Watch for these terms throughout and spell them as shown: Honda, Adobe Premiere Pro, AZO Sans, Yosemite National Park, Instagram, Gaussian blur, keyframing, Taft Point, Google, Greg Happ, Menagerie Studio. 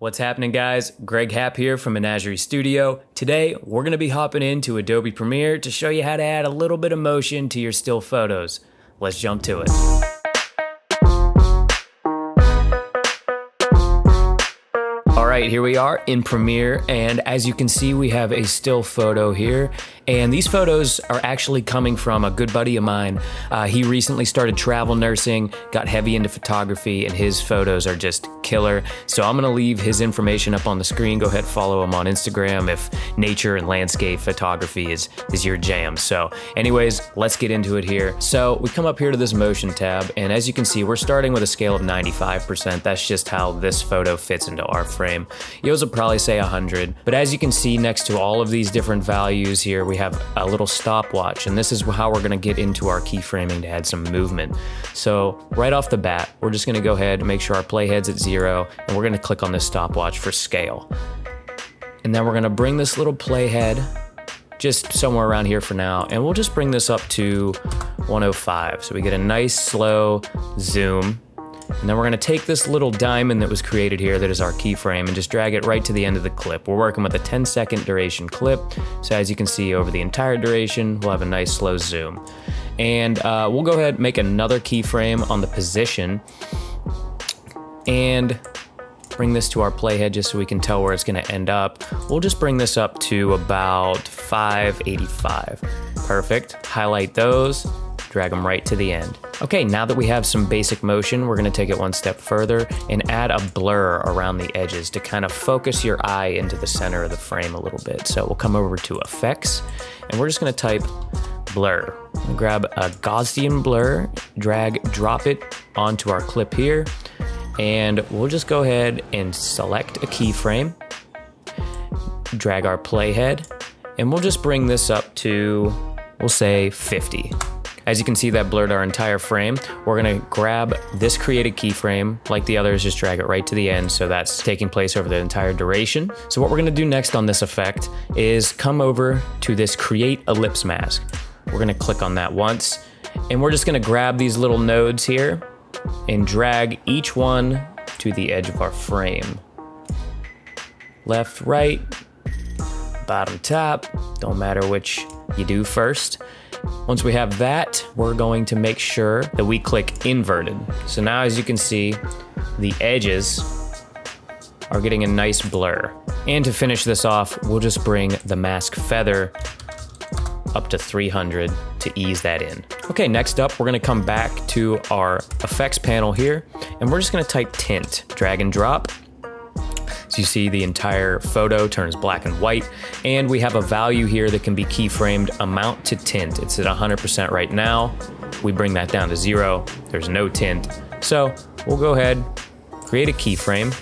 What's happening, guys? Greg Happ here from Menagerie Studio. Today, we're gonna be hopping into Adobe Premiere to show you how to add a little bit of motion to your still photos. Let's jump to it. All right, here we are in Premiere, and as you can see, we have a still photo here. And these photos are actually coming from a good buddy of mine. He recently started travel nursing, got heavy into photography, and his photos are just killer. So I'm gonna leave his information up on the screen. Go ahead, follow him on Instagram if nature and landscape photography is your jam. So anyways, let's get into it here. So we come up here to this motion tab, and as you can see, we're starting with a scale of 95%. That's just how this photo fits into our frame. Yours will probably say 100, but as you can see, next to all of these different values here, we have a little stopwatch, and this is how we're gonna get into our keyframing to add some movement. So right off the bat, we're just gonna go ahead and make sure our playhead's at 0, and we're gonna click on this stopwatch for scale. And then we're gonna bring this little playhead just somewhere around here for now, and we'll just bring this up to 105. So we get a nice slow zoom. And then we're gonna take this little diamond that was created here that is our keyframe and just drag it right to the end of the clip. We're working with a 10-second duration clip. So as you can see, over the entire duration, we'll have a nice slow zoom. And we'll go ahead and make another keyframe on the position and bring this to our playhead just so we can tell where it's gonna end up. We'll just bring this up to about 585. Perfect, highlight those, drag them right to the end. Okay, now that we have some basic motion, we're gonna take it one step further and add a blur around the edges to kind of focus your eye into the center of the frame a little bit. So we'll come over to Effects, and we're just gonna type blur. Grab a Gaussian blur, drag, drop it onto our clip here, and we'll just go ahead and select a keyframe, drag our playhead, and we'll just bring this up to, we'll say 50. As you can see, that blurred our entire frame. We're gonna grab this created keyframe, like the others, just drag it right to the end, so that's taking place over the entire duration. So what we're gonna do next on this effect is come over to this Create Ellipse Mask. We're gonna click on that once, and we're just gonna grab these little nodes here and drag each one to the edge of our frame. Left, right, bottom, top, don't matter which you do first. Once we have that, we're going to make sure that we click inverted. So now, as you can see, the edges are getting a nice blur. And to finish this off, we'll just bring the mask feather up to 300 to ease that in. Okay, next up, we're gonna come back to our effects panel here, and we're just gonna type tint, drag and drop. So you see the entire photo turns black and white, and we have a value here that can be keyframed, amount to tint. It's at 100% right now. We bring that down to 0, there's no tint. So we'll go ahead, create a keyframe,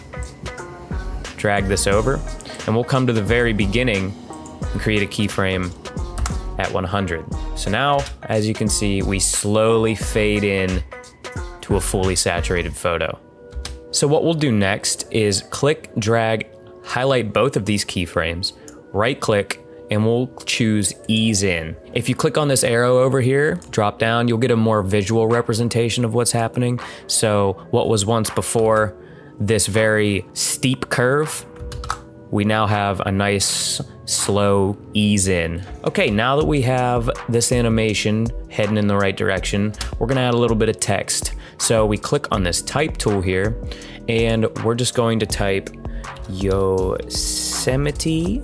drag this over, and we'll come to the very beginning and create a keyframe at 100. So now, as you can see, we slowly fade in to a fully saturated photo. So what we'll do next is click, drag, highlight both of these keyframes, right click, and we'll choose ease in. If you click on this arrow over here, drop down, you'll get a more visual representation of what's happening. So what was once before this very steep curve, we now have a nice slow ease in. Okay, now that we have this animation heading in the right direction, we're gonna add a little bit of text. So we click on this type tool here, and we're just going to type Yosemite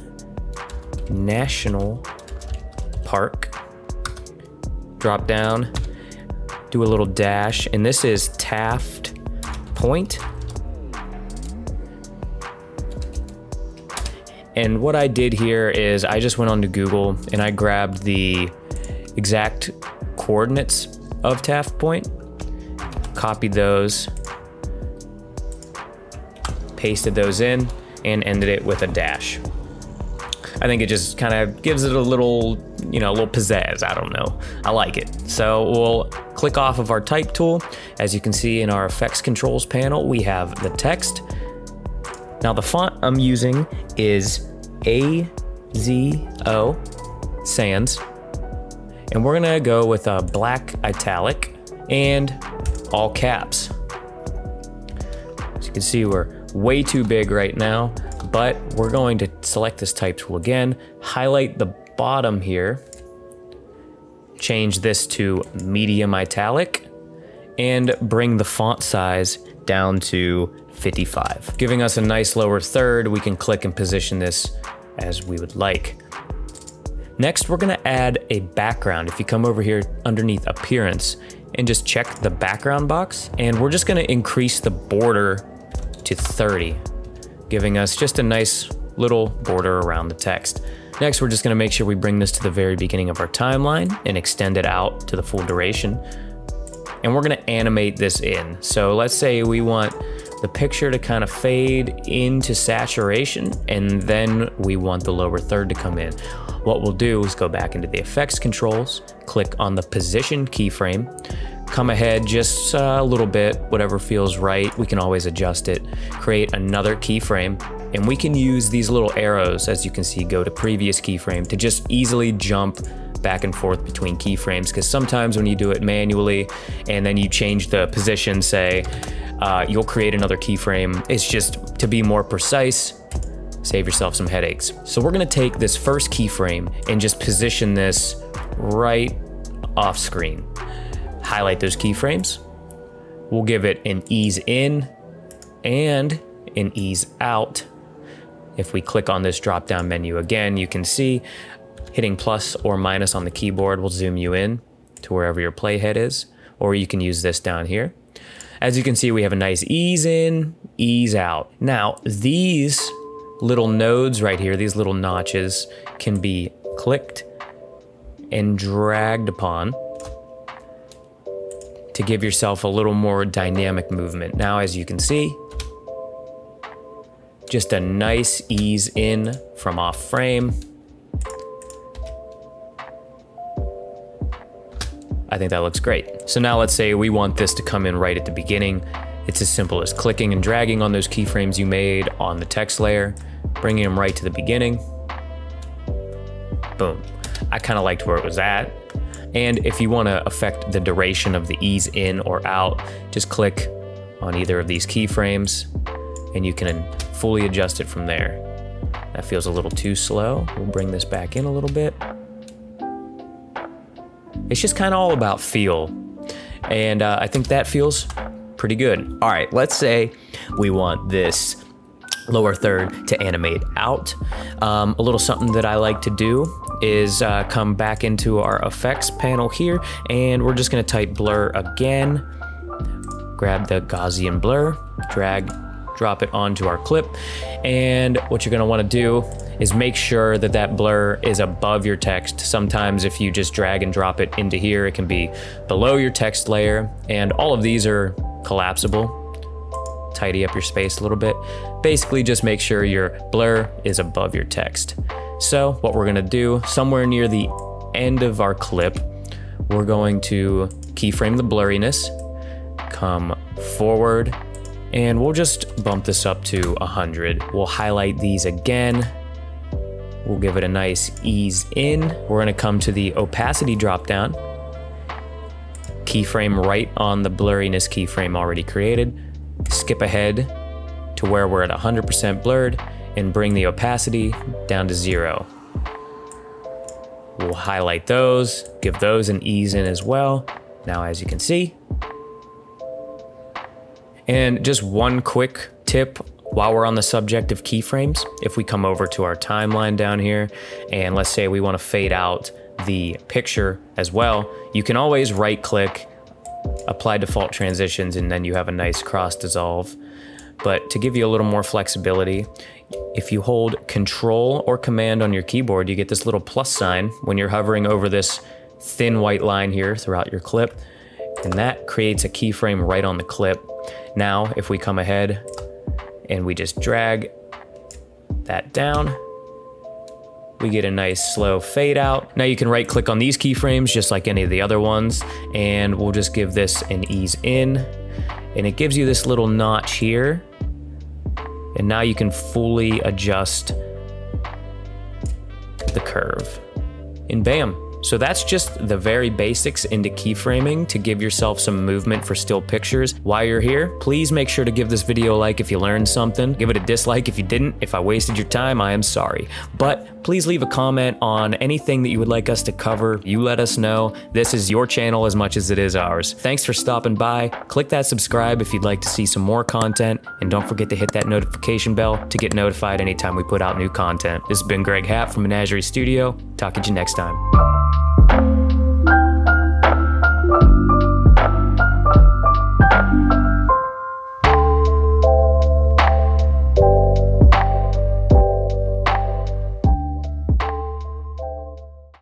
National Park. Drop down, do a little dash, and this is Taft Point. And what I did here is I just went onto Google and I grabbed the exact coordinates of Taft Point, copied those, pasted those in, and ended it with a dash. I think it just kind of gives it a little, you know, a little pizzazz, I don't know. I like it. So we'll click off of our type tool. As you can see in our effects controls panel, we have the text. Now the font I'm using is AZO Sans, and we're gonna go with a black italic and all caps. As you can see, we're way too big right now, but we're going to select this type tool again, highlight the bottom here, change this to medium italic, and bring the font size down to 55. Giving us a nice lower third, we can click and position this as we would like. Next, we're gonna add a background. If you come over here underneath appearance and just check the background box, and we're just gonna increase the border to 30, giving us just a nice little border around the text. Next, we're just gonna make sure we bring this to the very beginning of our timeline and extend it out to the full duration. And we're gonna animate this in. So let's say we want the picture to kind of fade into saturation, and then we want the lower third to come in. What we'll do is go back into the effects controls, click on the position keyframe, come ahead just a little bit, whatever feels right, we can always adjust it, create another keyframe, and we can use these little arrows, as you can see, go to previous keyframe to just easily jump back and forth between keyframes, because sometimes when you do it manually and then you change the position, say, you'll create another keyframe. It's just to be more precise, save yourself some headaches. So we're gonna take this first keyframe and just position this right off screen. Highlight those keyframes. We'll give it an ease in and an ease out. If we click on this drop down menu again, you can see hitting plus or minus on the keyboard will zoom you in to wherever your playhead is, or you can use this down here. As you can see, we have a nice ease in, ease out. Now these little nodes right here, these little notches, can be clicked and dragged upon to give yourself a little more dynamic movement. Now, as you can see, just a nice ease in from off frame. I think that looks great. So now let's say we want this to come in right at the beginning. It's as simple as clicking and dragging on those keyframes you made on the text layer, bringing them right to the beginning. Boom. I kind of liked where it was at. And if you want to affect the duration of the ease in or out, just click on either of these keyframes and you can fully adjust it from there. That feels a little too slow. We'll bring this back in a little bit. It's just kind of all about feel. And I think that feels pretty good. All right, let's say we want this lower third to animate out. A little something that I like to do is come back into our effects panel here, and we're just gonna type blur again, grab the Gaussian blur, drag, drop it onto our clip. And what you're gonna wanna do is make sure that that blur is above your text. Sometimes if you just drag and drop it into here, it can be below your text layer, and all of these are collapsible. Tidy up your space a little bit. Basically, just make sure your blur is above your text. So what we're gonna do, somewhere near the end of our clip, we're going to keyframe the blurriness, come forward, and we'll just bump this up to 100. We'll highlight these again. We'll give it a nice ease in. We're gonna come to the opacity dropdown, keyframe right on the blurriness keyframe already created, skip ahead to where we're at 100% blurred and bring the opacity down to 0. We'll highlight those, give those an ease in as well. Now, as you can see. And just one quick tip while we're on the subject of keyframes, if we come over to our timeline down here, and let's say we want to fade out the picture as well, you can always right click, apply default transitions, and then you have a nice cross dissolve. But to give you a little more flexibility, if you hold Control or Command on your keyboard, you get this little plus sign when you're hovering over this thin white line here throughout your clip, and that creates a keyframe right on the clip. Now, if we come ahead and we just drag that down, we get a nice slow fade out. Now you can right click on these keyframes just like any of the other ones, and we'll just give this an ease in, and it gives you this little notch here, and now you can fully adjust the curve, and bam, So that's just the very basics into keyframing to give yourself some movement for still pictures. While you're here, please make sure to give this video a like if you learned something. Give it a dislike if you didn't. If I wasted your time, I am sorry. But please leave a comment on anything that you would like us to cover. You let us know. This is your channel as much as it is ours. Thanks for stopping by. Click that subscribe if you'd like to see some more content. And don't forget to hit that notification bell to get notified anytime we put out new content. This has been Greg Happ from Menagerie Studio. Talk to you next time.